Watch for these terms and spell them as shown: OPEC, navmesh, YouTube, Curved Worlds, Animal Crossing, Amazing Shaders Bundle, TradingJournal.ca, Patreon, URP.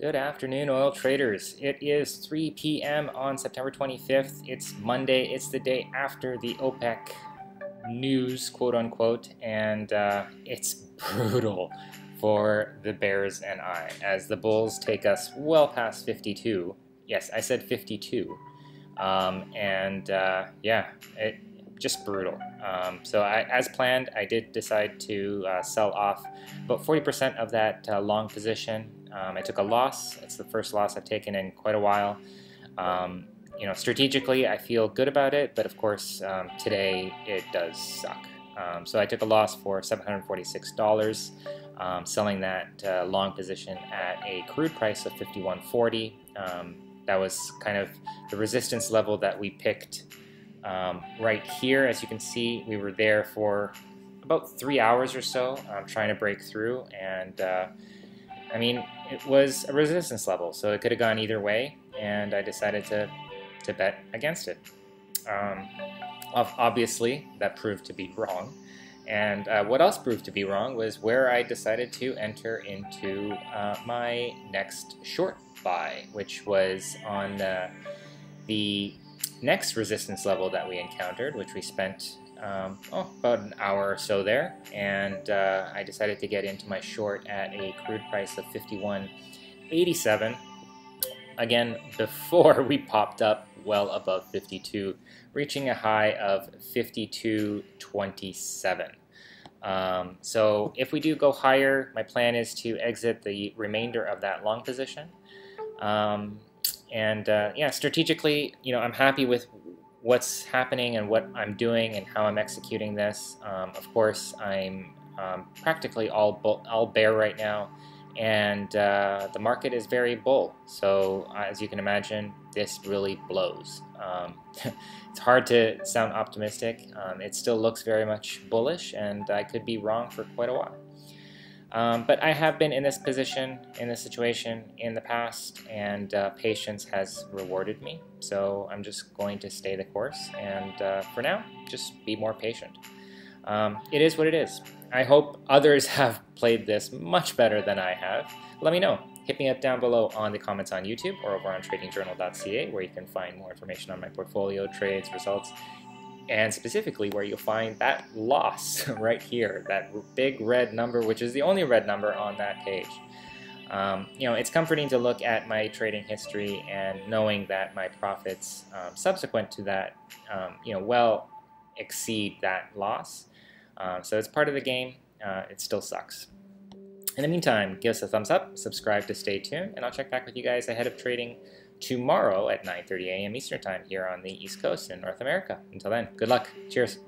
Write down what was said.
Good afternoon, oil traders. It is 3 p.m. on September 25th. It's Monday. It's the day after the OPEC news, quote unquote, and it's brutal for the bears and I, as the bulls take us well past 52. Yes, I said 52. Yeah, it just brutal. So as planned, I did decide to sell off about 40% of that long position. I took a loss. It's the first loss I've taken in quite a while. You know, strategically, I feel good about it, but of course, today it does suck. So I took a loss for $746, selling that long position at a crude price of $51.40. That was kind of the resistance level that we picked right here. As you can see, we were there for about 3 hours or so, trying to break through, and I mean, it was a resistance level, so it could have gone either way, and I decided to bet against it. Obviously, that proved to be wrong. And what else proved to be wrong was where I decided to enter into my next short buy, which was on the next resistance level that we encountered, which we spent about an hour or so there, and I decided to get into my short at a crude price of $51.87, again before we popped up well above 52, reaching a high of $52.27. So if we do go higher, my plan is to exit the remainder of that long position, and yeah, strategically, you know, I'm happy with what's happening and what I'm doing and how I'm executing this. Of course, I'm practically all bear right now, and the market is very bull. So as you can imagine, this really blows. It's hard to sound optimistic. It still looks very much bullish, and I could be wrong for quite a while. But I have been in this position, in this situation in the past, and patience has rewarded me. So I'm just going to stay the course, and for now, just be more patient. It is what it is. I hope others have played this much better than I have. Let me know. Hit me up down below on the comments on YouTube or over on TradingJournal.ca, where you can find more information on my portfolio, trades, results, and specifically where you'll find that loss right here, that big red number, which is the only red number on that page. You know, it's comforting to look at my trading history and knowing that my profits subsequent to that, you know, well exceed that loss. So it's part of the game. It still sucks. In the meantime, give us a thumbs up, subscribe to stay tuned, and I'll check back with you guys ahead of trading tomorrow at 9:30 a.m. Eastern Time here on the East Coast in North America. Until then, good luck. Cheers.